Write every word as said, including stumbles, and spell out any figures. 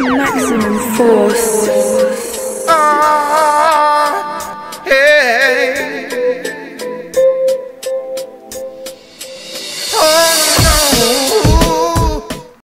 Maximum force.